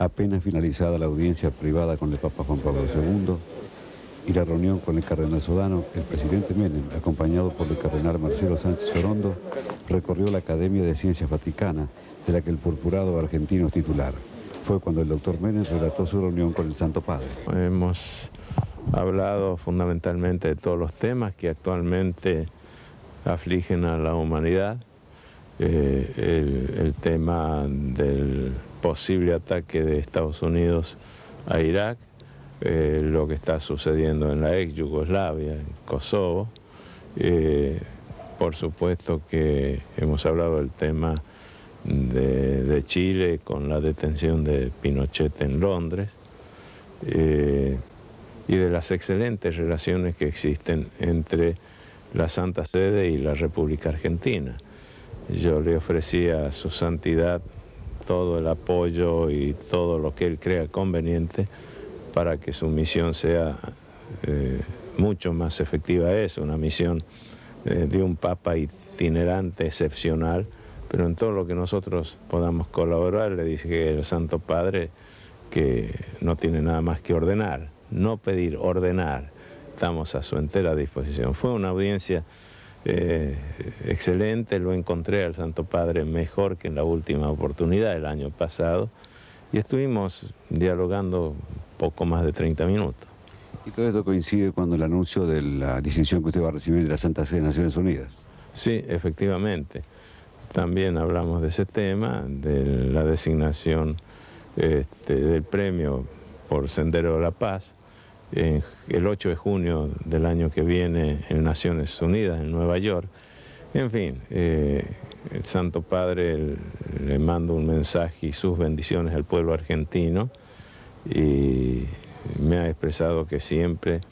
Apenas finalizada la audiencia privada con el Papa Juan Pablo II y la reunión con el Cardenal Sodano, el presidente Menem, acompañado por el Cardenal Marcelo Sánchez Sorondo, recorrió la Academia de Ciencias Vaticana, de la que el purpurado argentino es titular. Fue cuando el doctor Menem relató su reunión con el Santo Padre. Hemos hablado fundamentalmente de todos los temas que actualmente afligen a la humanidad. El tema del posible ataque de Estados Unidos a Irak, lo que está sucediendo en la ex Yugoslavia, en Kosovo. Por supuesto que hemos hablado del tema de Chile con la detención de Pinochet en Londres y de las excelentes relaciones que existen entre la Santa Sede y la República Argentina. Yo le ofrecí a su santidad todo el apoyo y todo lo que él crea conveniente para que su misión sea mucho más efectiva. Es una misión de un papa itinerante excepcional, pero en todo lo que nosotros podamos colaborar, le dije al Santo Padre que no tiene nada más que ordenar, no pedir, ordenar. Estamos a su entera disposición. Fue una audiencia excelente, lo encontré al Santo Padre mejor que en la última oportunidad el año pasado y estuvimos dialogando poco más de 30 minutos. Y todo esto coincide con el anuncio de la distinción que usted va a recibir de la Santa Sede de Naciones Unidas. Sí, efectivamente. También hablamos de ese tema, de la designación del premio por Sendero a la Paz. El 8 de junio del año que viene en Naciones Unidas, en Nueva York. En fin, el Santo Padre le manda un mensaje y sus bendiciones al pueblo argentino y me ha expresado que siempre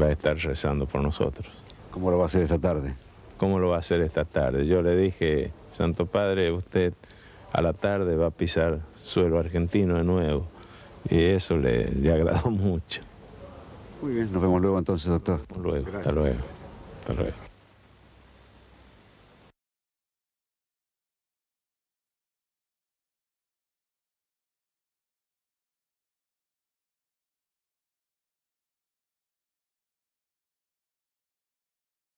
va a estar rezando por nosotros. ¿Cómo lo va a hacer esta tarde? ¿Cómo lo va a hacer esta tarde? Yo le dije, Santo Padre, usted a la tarde va a pisar suelo argentino de nuevo y eso le agradó mucho. Muy bien, nos vemos luego entonces, doctor. Hasta luego. Gracias. Hasta luego. Hasta luego.